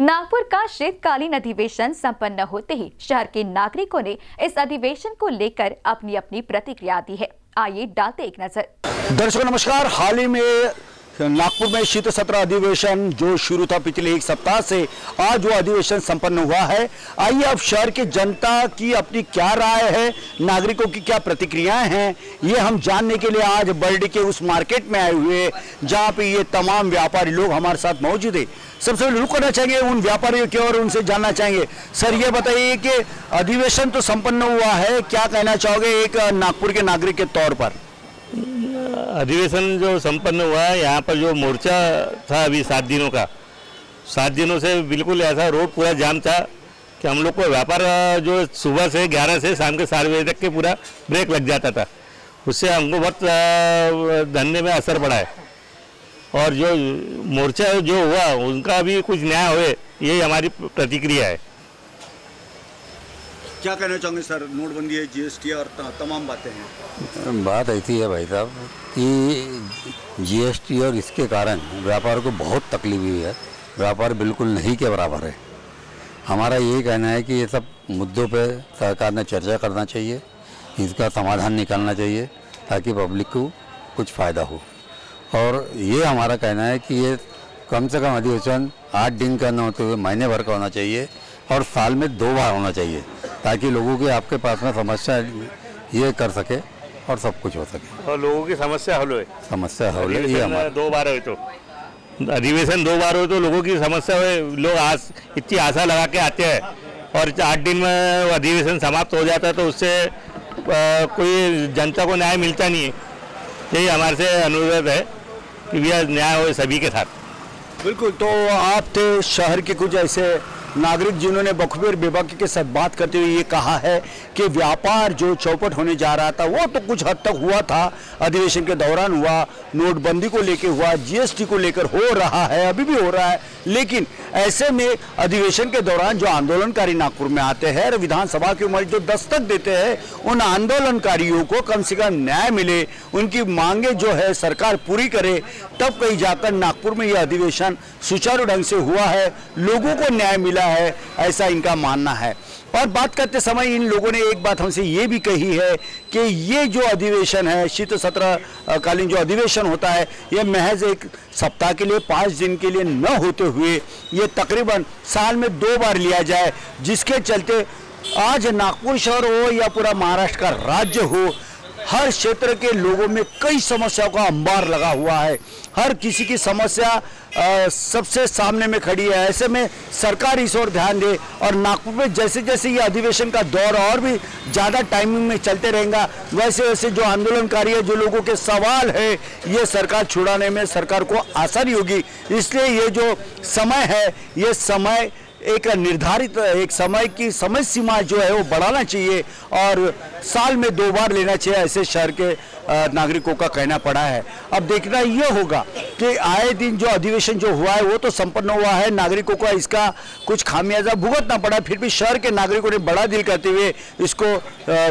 नागपुर का शीतकालीन अधिवेशन संपन्न होते ही शहर के नागरिकों ने इस अधिवेशन को लेकर अपनी अपनी प्रतिक्रिया दी है। आइए डालते एक नजर। दर्शकों नमस्कार। हाल ही में नागपुर में शीत सत्र अधिवेशन जो शुरू था पिछले एक सप्ताह से, आज वो अधिवेशन संपन्न हुआ है। आइए अब शहर की जनता की अपनी क्या राय है, नागरिकों की क्या प्रतिक्रियाएं हैं, ये हम जानने के लिए आज बर्डी के उस मार्केट में आए हुए जहां पे ये तमाम व्यापारी लोग हमारे साथ मौजूद है। सबसे पहले रुक करना चाहेंगे उन व्यापारियों की और उनसे जानना चाहेंगे। सर ये बताइए कि अधिवेशन तो संपन्न हुआ है, क्या कहना चाहोगे एक नागपुर के नागरिक के तौर पर? अधिवेशन जो संपन्न हुआ है, यहाँ पर जो मोर्चा था अभी 7 दिनों का, 7 दिनों से बिल्कुल ऐसा रोड पूरा जाम था कि हम लोग को व्यापार जो सुबह से 11 से शाम के 4 बजे तक के पूरा ब्रेक लग जाता था, उससे हमको बहुत धंधे में असर पड़ा है। और जो मोर्चा जो हुआ उनका भी कुछ न्याय होए, ये हमारी प्रतिक्रिया है। क्या कहना चाहेंगे सर, नोटबंदी है, जीएसटी और तमाम बातें हैं? बात ऐसी है भाई साहब कि जीएसटी और इसके कारण व्यापार को बहुत तकलीफ हुई है। व्यापार बिल्कुल नहीं के बराबर है। हमारा यही कहना है कि ये सब मुद्दों पे सरकार ने चर्चा करना चाहिए, इसका समाधान निकालना चाहिए ताकि पब्लिक को कुछ फ़ायदा हो। और ये हमारा कहना है कि ये कम से कम अधिवेशन 8 दिन का न होते हुए महीने भर का होना चाहिए और साल में 2 बार होना चाहिए ताकि लोगों की आपके पास में समस्या ये कर सके और सब कुछ हो सके और लोगों की समस्या हल हो। समस्या हल हो ये हमारा 2 बार हो तो अधिवेशन 2 बार हो तो लोगों की समस्या हो। लोग आज इतनी आशा लगा के आते हैं और 8 दिन में अधिवेशन समाप्त हो जाता है तो उससे कोई जनता को न्याय मिलता नहीं है। यही हमारे से अनुरोध है कि भैया न्याय हो सभी के साथ। बिल्कुल। तो आप थे शहर के कुछ ऐसे नागरिक जिन्होंने बखबीर बेबाकी के साथ बात करते हुए ये कहा है कि व्यापार जो चौपट होने जा रहा था वो तो कुछ हद तक हुआ था, अधिवेशन के दौरान हुआ, नोटबंदी को लेकर हुआ, जीएसटी को लेकर हो रहा है, अभी भी हो रहा है। लेकिन ऐसे में अधिवेशन के दौरान जो आंदोलनकारी नागपुर में आते हैं और विधानसभा के उम्र जो दस्तक देते हैं, उन आंदोलनकारियों को कम से कम न्याय मिले, उनकी मांगे जो है सरकार पूरी करे, तब कहीं जाकर नागपुर में यह अधिवेशन सुचारू ढंग से हुआ है, लोगों को न्याय मिला है, ऐसा इनका मानना है। और बात करते समय इन लोगों ने एक बात हमसे ये भी कही है कि ये जो अधिवेशन है, शीत सत्र कालीन जो अधिवेशन होता है, ये महज एक सप्ताह के लिए 5 दिन के लिए न होते हुए ये तकरीबन साल में 2 बार लिया जाए, जिसके चलते आज नागपुर शहर हो या पूरा महाराष्ट्र का राज्य हो, हर क्षेत्र के लोगों में कई समस्याओं का अंबार लगा हुआ है। हर किसी की समस्या सबसे सामने में खड़ी है। ऐसे में सरकार इस ओर ध्यान दे और नागपुर में जैसे जैसे ये अधिवेशन का दौर और भी ज़्यादा टाइमिंग में चलते रहेगा, वैसे वैसे जो आंदोलनकारी है, जो लोगों के सवाल है, ये सरकार छुड़ाने में सरकार को आसानी होगी। इसलिए ये जो समय है, ये समय एक निर्धारित एक समय की समय सीमा जो है वो बढ़ाना चाहिए और साल में 2 बार लेना चाहिए, ऐसे शहर के नागरिकों का कहना पड़ा है। अब देखना ये होगा कि आए दिन जो अधिवेशन जो हुआ है वो तो संपन्न हुआ है, नागरिकों को इसका कुछ खामियाजा भुगतना पड़ा, फिर भी शहर के नागरिकों ने बड़ा दिल करते हुए इसको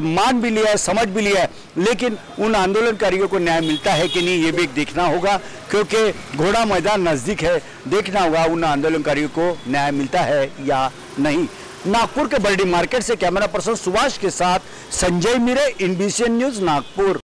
मान भी लिया है, समझ भी लिया है। लेकिन उन आंदोलनकारियों को न्याय मिलता है कि नहीं, ये भी देखना होगा, क्योंकि घोड़ा मैदान नज़दीक है। देखना होगा उन आंदोलनकारियों को न्याय मिलता है या नहीं। नागपुर के बर्डी मार्केट से कैमरा पर्सन सुभाष के साथ संजय मीरे, INBCN न्यूज़, नागपुर।